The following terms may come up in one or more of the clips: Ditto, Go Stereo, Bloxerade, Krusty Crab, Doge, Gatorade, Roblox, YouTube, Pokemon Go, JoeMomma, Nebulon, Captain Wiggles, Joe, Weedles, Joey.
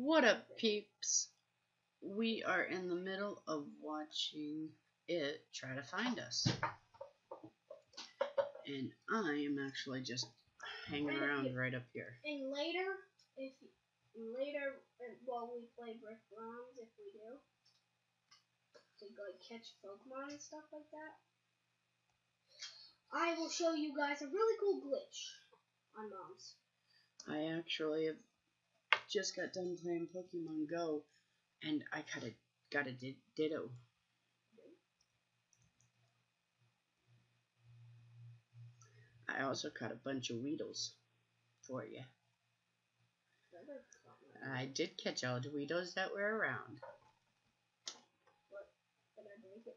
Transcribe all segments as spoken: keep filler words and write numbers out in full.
What up, peeps? We are in the middle of watching it try to find us. And I am actually just hanging right around right up here. And later, if you, later, while well, we play Brick Rounds, if we do, to go like, catch Pokemon and stuff like that, I will show you guys a really cool glitch on Mom's. I actually have just got done playing Pokemon Go, and I got a got a di Ditto. I also caught a bunch of Weedles for you. I did catch all the Weedles that were around. What? Did I break it?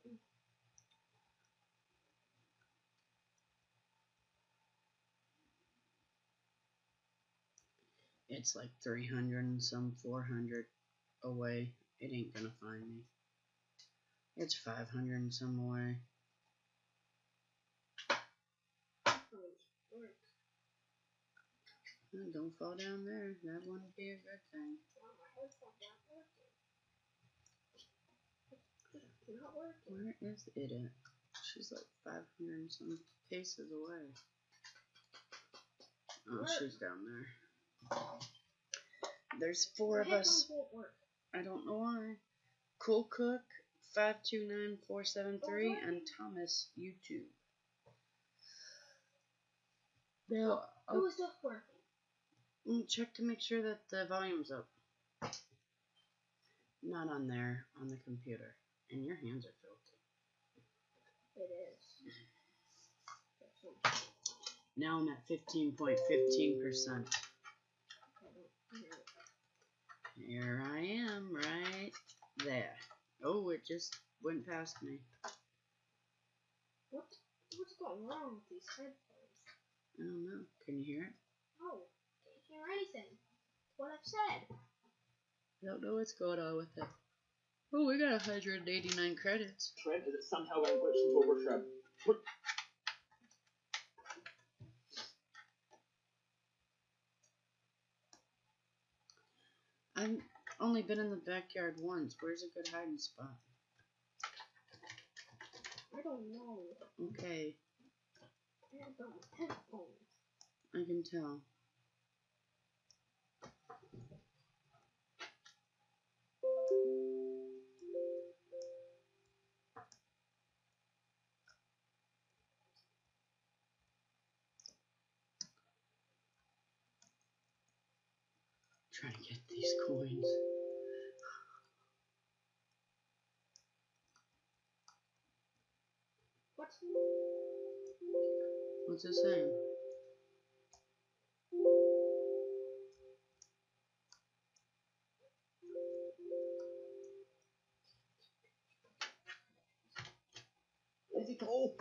It's like three hundred and some four hundred away. It ain't gonna find me. It's five hundred and some away. Oh, don't fall down there. That wouldn't be a good thing. Where is it at? She's like five hundred and some paces away. Oh, she's down there. There's four of us. I don't know why. Cool Cook, five two nine four seven three, and Thomas YouTube. Now, who is up working? Check to make sure that the volume's up. Not on there, on the computer. And your hands are filthy. It is. Now I'm at fifteen point one five percent. Here I am, right there. Oh, it just went past me. What? What's going wrong with these headphones? I don't know. Can you hear it? Oh. Or anything. What I've said. I don't know what's going on with it. Oh, we got one hundred eighty-nine credits. Trend that somehow I glitched into a workshop. What? I've only been in the backyard once. Where's a good hiding spot? I don't know. Okay. I don't have headphones. I can tell. Trying to get these coins. What's what's it saying? Where'd it go?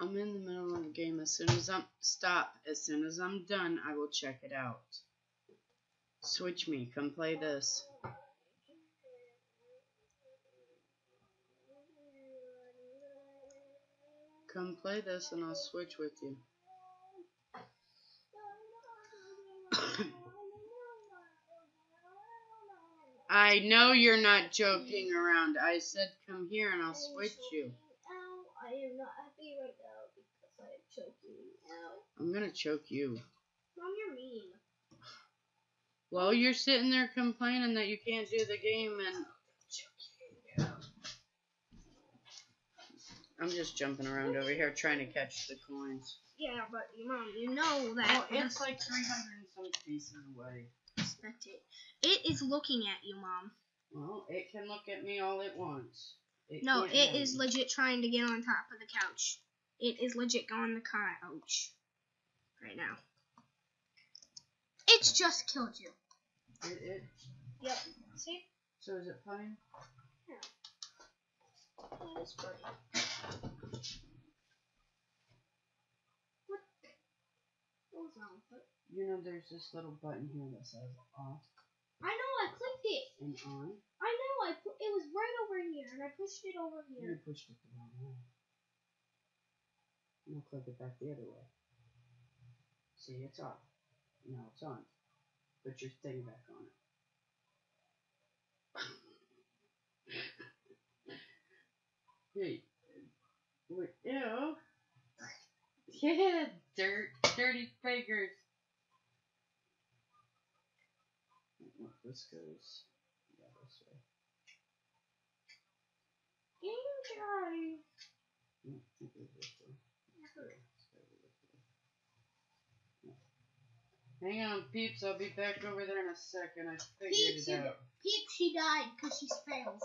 I'm in the middle of the game. As soon as I'm stop, as soon as I'm done, I will check it out. Switch me, come play this. Come play this and I'll switch with you. I know you're not joking around. I said come here and I'll switch you. I am not happy right now because I am choking out. I'm gonna choke you. Mom, you're mean. Well, you're sitting there complaining that you can't do the game, and I'm just jumping around over here trying to catch the coins. Yeah, but Mom, you know that. Well, it's like three hundred and some pieces away. That's it. It is looking at you, Mom. Well, it can look at me all at once. It no, it end. is legit trying to get on top of the couch. It is legit going the couch right now. It's just killed you. It, it. Yep. See? So is it fine? Yeah. That is funny. What? What was wrong with it? You know, there's this little button here that says off. I know, I clicked it. And on. I know, I put, it was right over here, and I pushed it over here. You pushed it the wrong way. You'll click it back the other way. See, it's off. Now it's on. Put your thing back on it. Hey. Wait, ew. Yeah, dirt, dirty fingers. Look, this goes. Yeah, this way. Enjoy. No, it goes this way. Hang on, peeps. I'll be back over there in a second. I figured peeps, it out. Peeps, she died because she fails.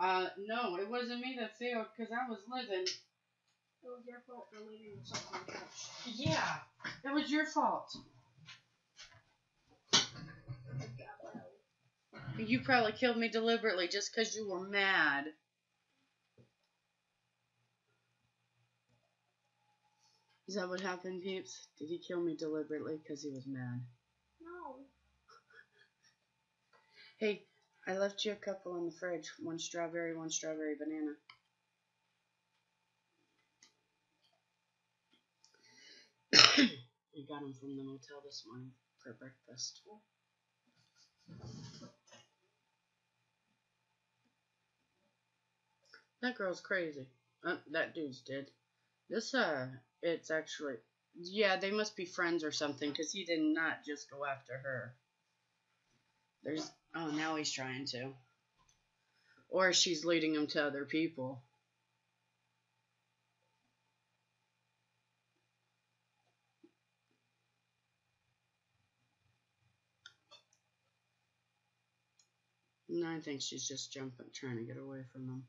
Uh, no, it wasn't me that failed because I was living. It was your fault for leaving yourself on the couch. Yeah, it was your fault. You probably killed me deliberately just because you were mad. Is that what happened, peeps? Did he kill me deliberately because he was mad? No. Hey, I left you a couple in the fridge. One strawberry, one strawberry banana. We got them from the motel this morning for breakfast. That girl's crazy. Uh, that dude's dead. This, uh, it's actually... Yeah, they must be friends or something, because he did not just go after her. There's... Oh, now he's trying to. Or she's leading him to other people. No, I think she's just jumping, trying to get away from him.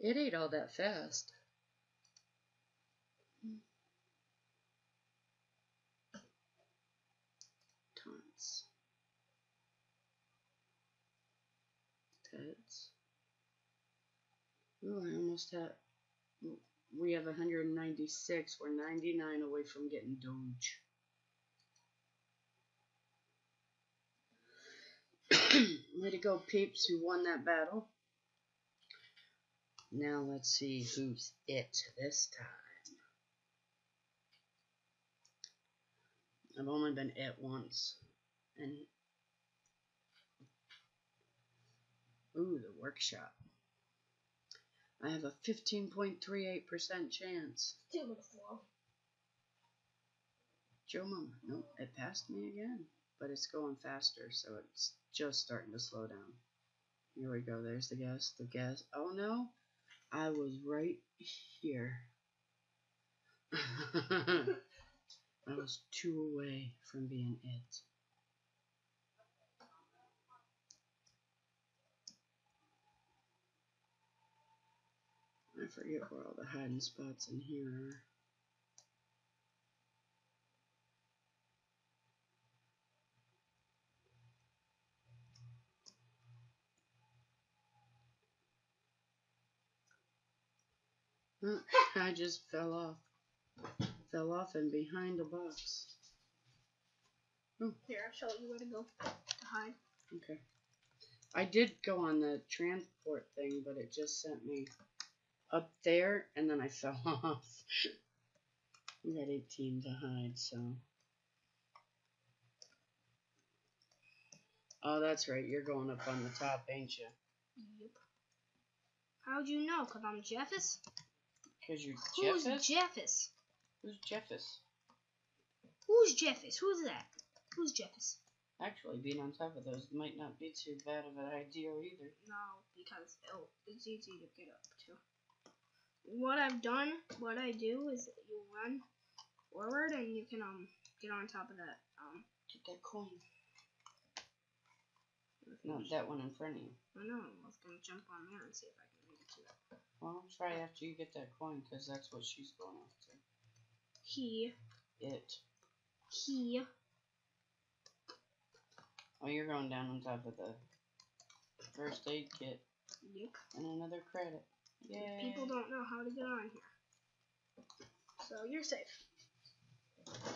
It ain't all that fast. Taunts. Pets. Ooh, I almost have... We have one hundred ninety-six. We're ninety-nine away from getting Doge. Way to go, peeps, who won that battle. Now let's see who's it this time. I've only been it once. And ooh, the workshop. I have a fifteen point three eight percent chance. Still looks low. JoeMomma. Nope, it passed me again. But it's going faster, so it's just starting to slow down. Here we go. There's the gas. The gas. Oh no, I was right here. I was two away from being it. I forget where all the hiding spots in here are. I just fell off. Fell off and behind a box. Oh. Here, I'll show you where to go to hide. Okay. I did go on the transport thing, but it just sent me up there, and then I fell off. We got eighteen to hide, so... Oh, that's right. You're going up on the top, ain't you? Yep. How'd you know? Because I'm Jeffis? Because you're Jeffis? Who's Jeffis? Who's Jeffis? Who's Jeffis? Who's that? Who's Jeffis? Actually, being on top of those might not be too bad of an idea either. No, because it'll, it's easy to get up to. What I've done, what I do is you run forward and you can um get on top of that. Um, get that coin. Not that one in front of you. I know, I was going to jump on there and see if I can make it to that. Well, I'll try after you get that coin, because that's what she's going after. He. It. He. Oh, you're going down on top of the first aid kit. Yep. And another credit. Yay. People don't know how to get on here. So, you're safe.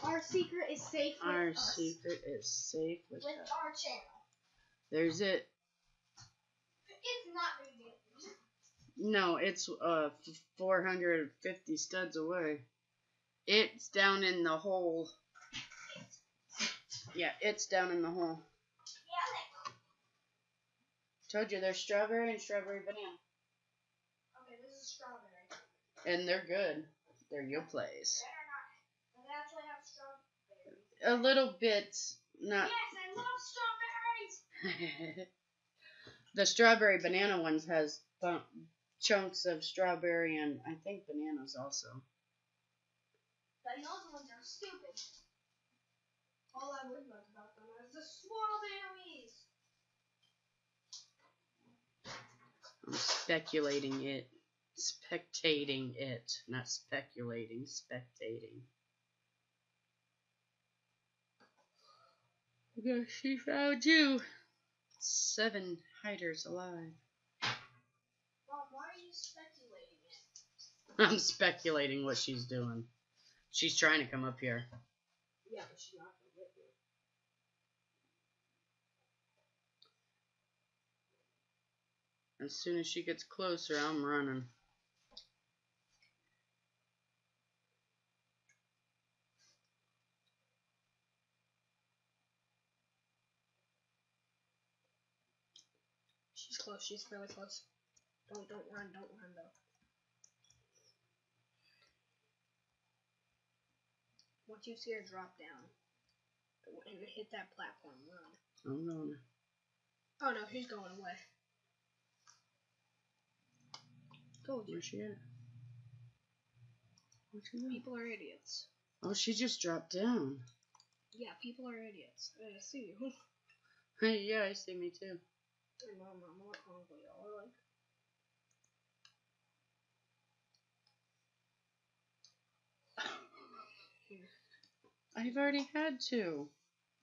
Our secret is safe with Our us. secret is safe with, with us. our channel. There's it. It's not No, it's uh four hundred fifty studs away. It's down in the hole. Yeah, it's down in the hole. Told you, there's strawberry and strawberry banana. Okay, this is strawberry. And they're good. They're your place. They're not. They actually have strawberries. A little bit. Not. Yes, I love strawberries! The strawberry banana ones has chunks of strawberry and I think bananas also. But those ones are stupid. All I would love about them is the small berries. I'm speculating it. Spectating it. Not speculating, spectating. Look, she found you. Seven hiders alive. Mom, why are you speculating it? I'm speculating what she's doing. She's trying to come up here. Yeah, but she's not going to get you. As soon as she gets closer, I'm running. She's close. She's really close. Don't don't run. Don't run though. Once you see her drop down and hit that platform, run. I'm going. Oh no, she's going away. Told you. Where's she at? Where's she at? People are idiots. Oh, she just dropped down. Yeah, people are idiots. I see you. Hey, yeah, I see me too. Hey, Mom, I'm more hungry. All right. I've already had two.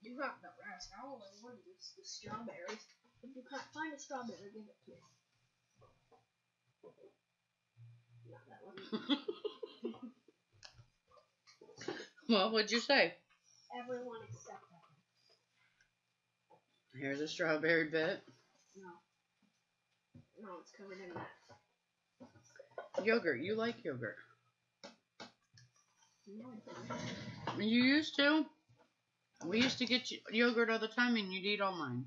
You got the rest. I only wanted the strawberries. If you can't find a strawberry, give it to me. Not that one. Well, what'd you say? Everyone except that one. Here's a strawberry bit. No. No, it's covered in that. Yogurt. You like yogurt. You used to? We used to get yogurt all the time and you'd eat all mine.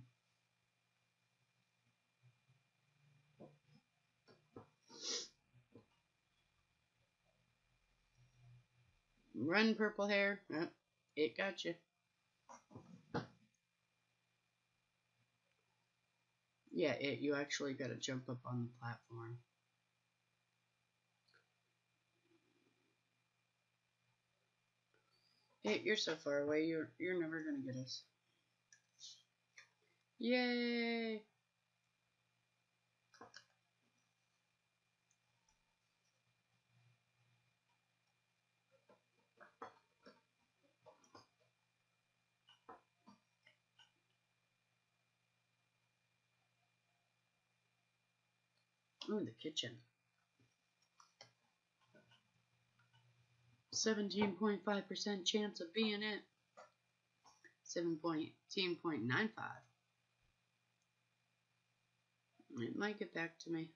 Run, purple hair. Oh, it got you. Yeah, it. You actually got to jump up on the platform. It. You're so far away. You're you're never gonna get us. Yay! Ooh, the kitchen. seventeen point five percent chance of being it. seventeen point nine five. It might get back to me.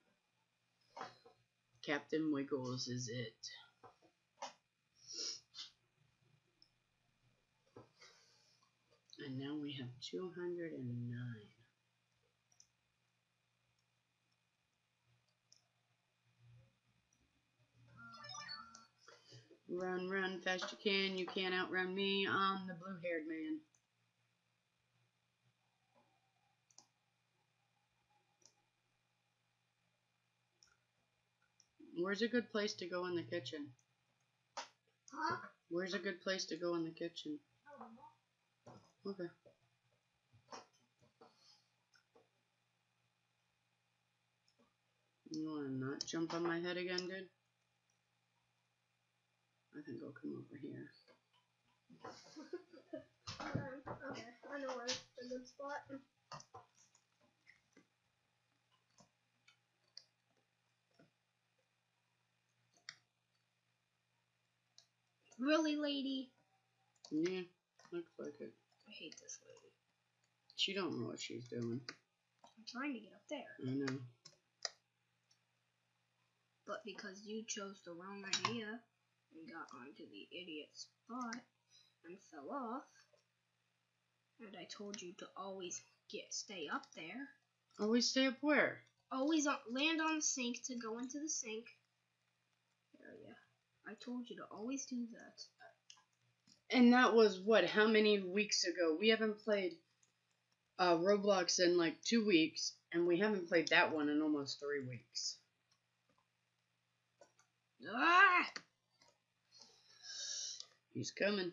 Captain Wiggles is it. And now we have two hundred nine. Run, run, fast you can. You can't outrun me. I'm the blue-haired man. Where's a good place to go in the kitchen? Huh? Where's a good place to go in the kitchen? Okay. You want to not jump on my head again, dude? I think I'll come over here. um, okay, I know where a good spot. Really, lady? Yeah, looks like it. I hate this lady. She don't know what she's doing. I'm trying to get up there. I know. but because you chose the wrong idea and got onto the idiot spot and fell off, and I told you to always get stay up there. Always stay up where? Always land on the sink to go into the sink area. I told you to always do that. And that was, what, how many weeks ago? We haven't played uh, Roblox in like two weeks, and we haven't played that one in almost three weeks. Ah! He's coming.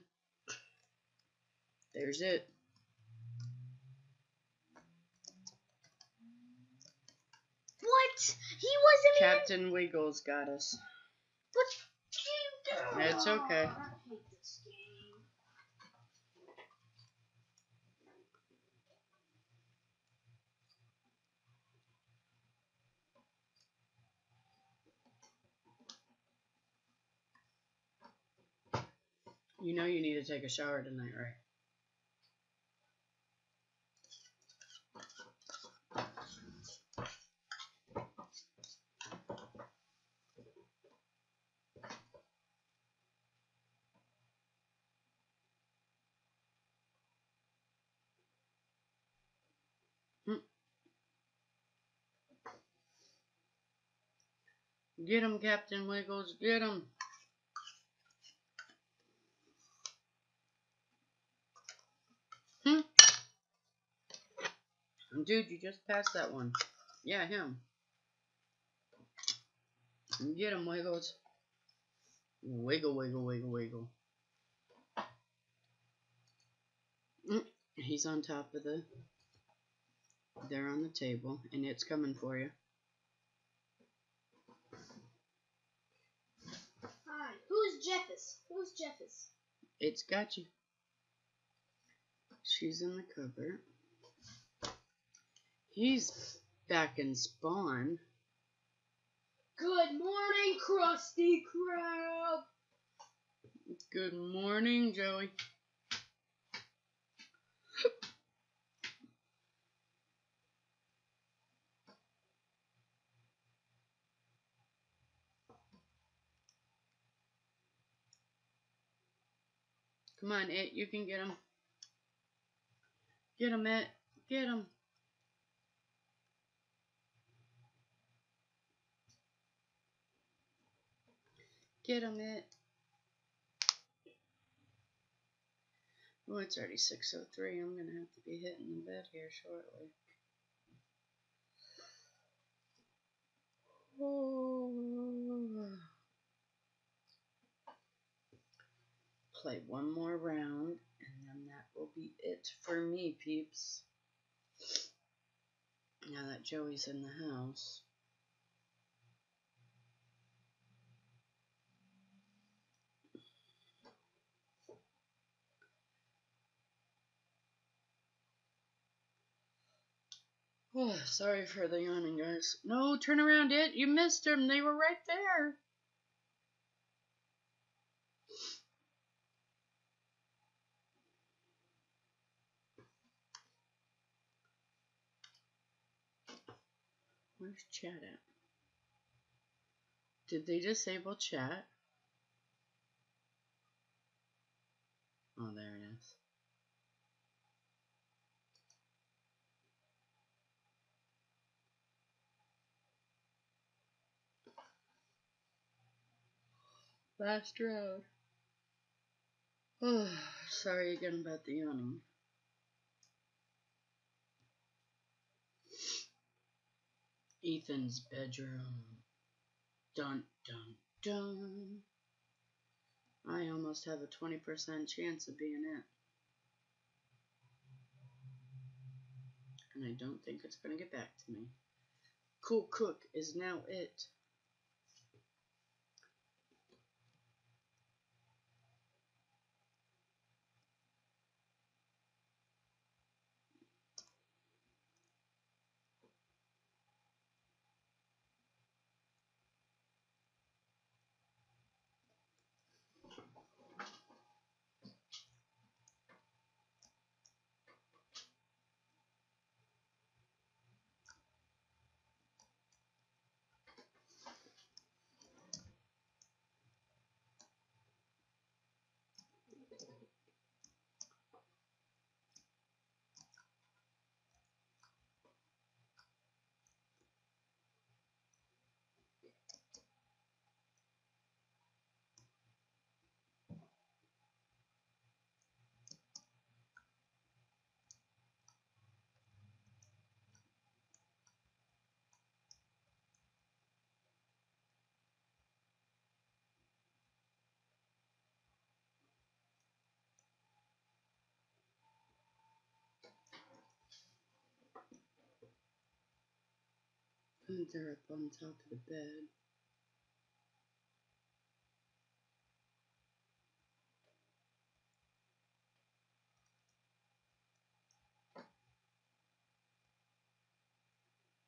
There's it. What? He wasn't Captain even... Wiggles got us. What? It's okay. I hate this game. You know you need to take a shower tonight, right? Get him, Captain Wiggles, get him. Hmm. Dude, you just passed that one. Yeah, him. Get him, Wiggles. Wiggle, wiggle, wiggle, wiggle. Mm. He's on top of the... They're on the table, and it's coming for you. Hi. Who's Jeffis? Who's Jeffis? It's got you. She's in the cupboard. He's back in spawn. Good morning, Krusty Crab. Good morning, Joey. Come on, It, you can get him. Get him, It. Get him. Get him, It. Oh, it's already six oh three. I'm going to have to be hitting the bed here shortly. Oh. Play one more round, and then that will be it for me, peeps. Now that Joey's in the house. Oh, sorry for the yawning, guys. No, turn around, It. You missed them. They were right there. Where's chat at? Did they disable chat? Oh, there it is. Last round. Oh, sorry again about the yawning. Ethan's bedroom. Dun, dun, dun. I almost have a twenty percent chance of being it. And I don't think it's going to get back to me. Cool Cook is now it. Put her up on top of the bed.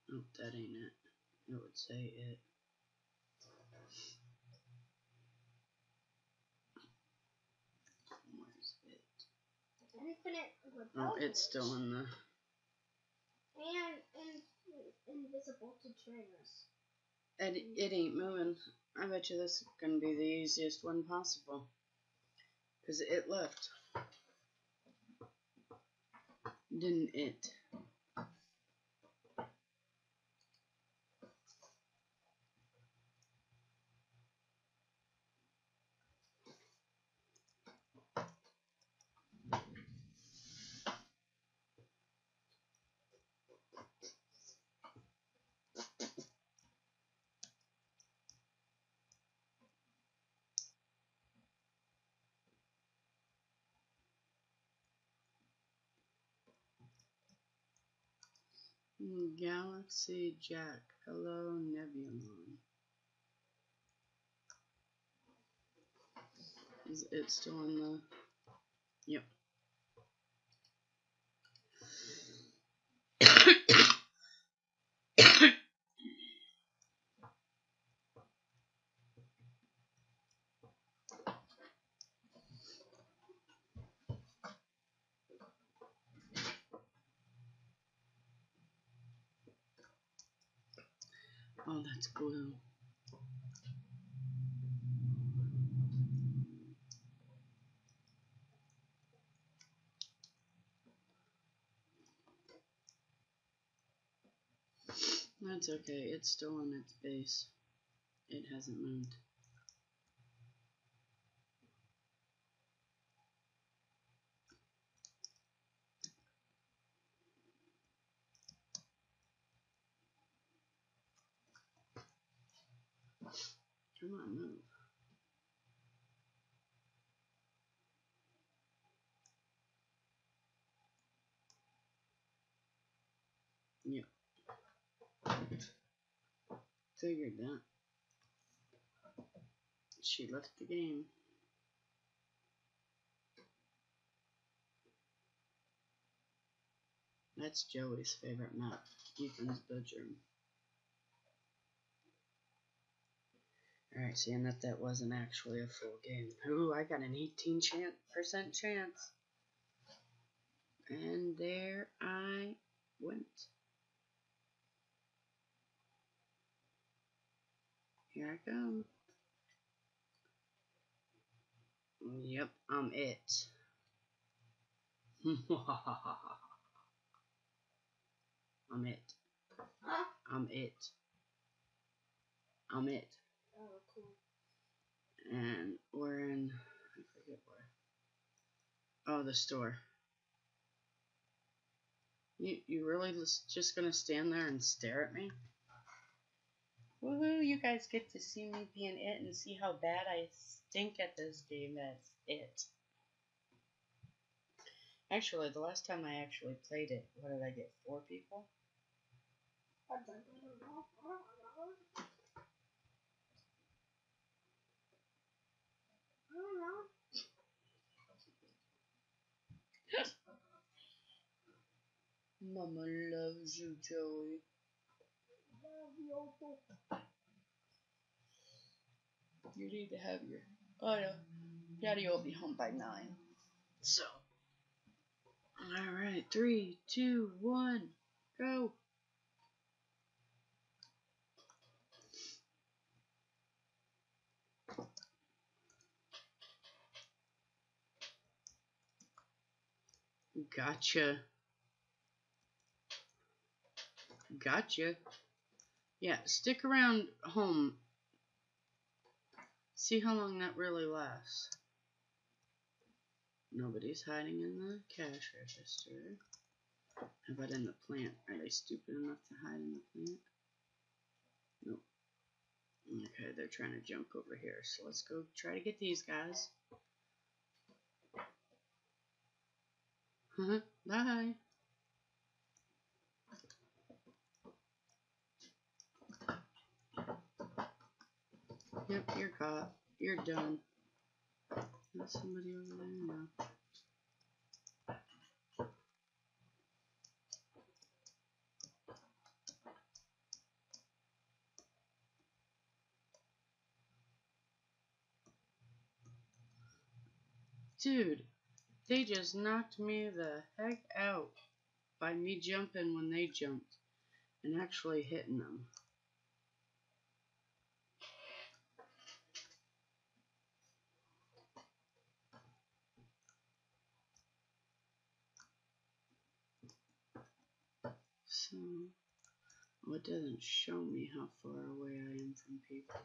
Oh, that ain't it. I would say it. Where's it? Oh, it's still in the. And in, invisible to trainers. And it, it ain't moving. I bet you this is gonna be the easiest one possible. Cause it left. Didn't it? Galaxy Jack. Hello, Nebulon. Is it still in the... Yep. Oh, that's glue. That's okay, it's still on its base. It hasn't moved. Come on, move. Yeah. Figured that. She left the game. That's Joey's favorite map, Ethan's bedroom. Alright, seeing that that wasn't actually a full game. Ooh, I got an eighteen percent chance. And there I went. Here I come. Yep, I'm it. I'm it. I'm it. I'm it. Oh, cool. And we're in, I forget where. Oh, the store. You you really just gonna stand there and stare at me? Woohoo! You guys get to see me being it and see how bad I stink at this game. That's it. Actually, the last time I actually played it, what did I get? Four people. Mama loves you, Joey. You need to have your... Oh, no. Daddy will be home by nine. So. Alright, three, two, one, go. Gotcha. Gotcha. Yeah, stick around home. See how long that really lasts. Nobody's hiding in the cash register. How about in the plant? Are they stupid enough to hide in the plant? Nope. Okay, they're trying to jump over here. So let's go try to get these guys. Uh-huh. Bye. Yep, you're caught. You're done. There's somebody over there now. Dude, they just knocked me the heck out by me jumping when they jumped and actually hitting them. So, well, it doesn't show me how far away I am from people.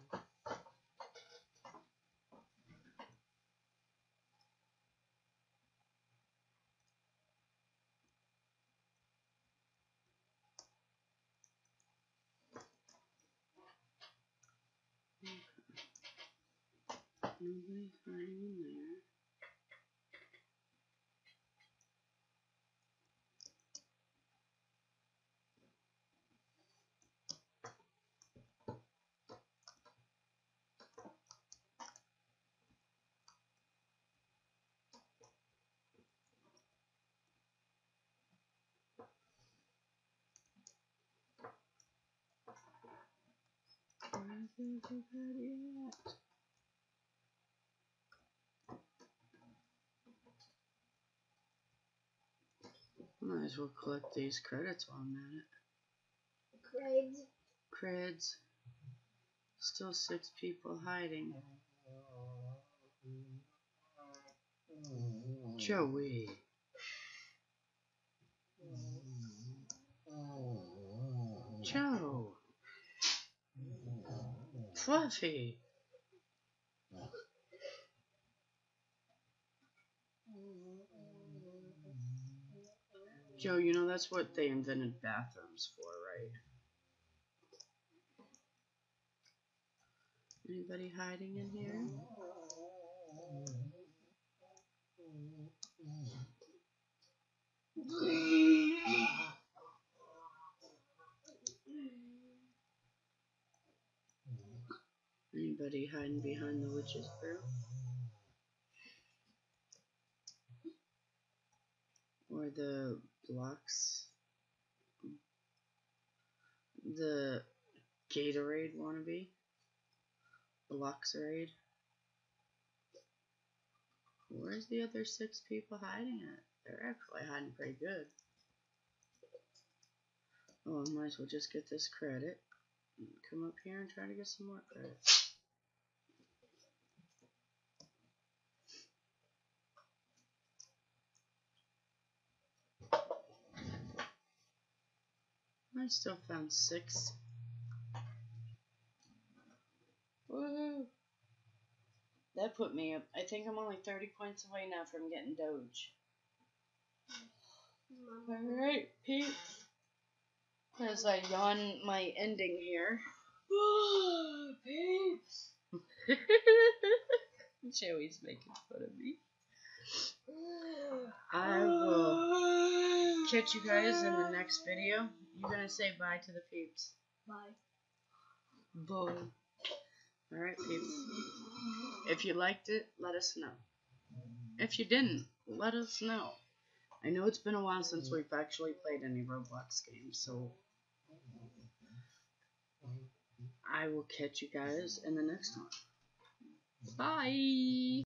Nobody's hiding in there. Where's everybody at? Might as well collect these credits while I'm at it. Creds. Creds. Still six people hiding. Joey. Joe. Fluffy. Joe, you know that's what they invented bathrooms for, right? Anybody hiding in here? Anybody hiding behind the witch's brew? Or the blocks, the Gatorade wannabe, Bloxerade. Where's the other six people hiding at? They're actually hiding pretty good. Oh, I might as well just get this credit. Come up here and try to get some more credit. I still found six. Woohoo! That put me up. I think I'm only thirty points away now from getting Doge. Alright, Pete. As I yawn my ending here. Peeps! Joey's making fun of me. I will catch you guys in the next video. You're gonna say bye to the peeps. Bye. Bye. Alright, peeps. If you liked it, let us know. If you didn't, let us know. I know it's been a while since we've actually played any Roblox games, so I will catch you guys in the next one. Bye!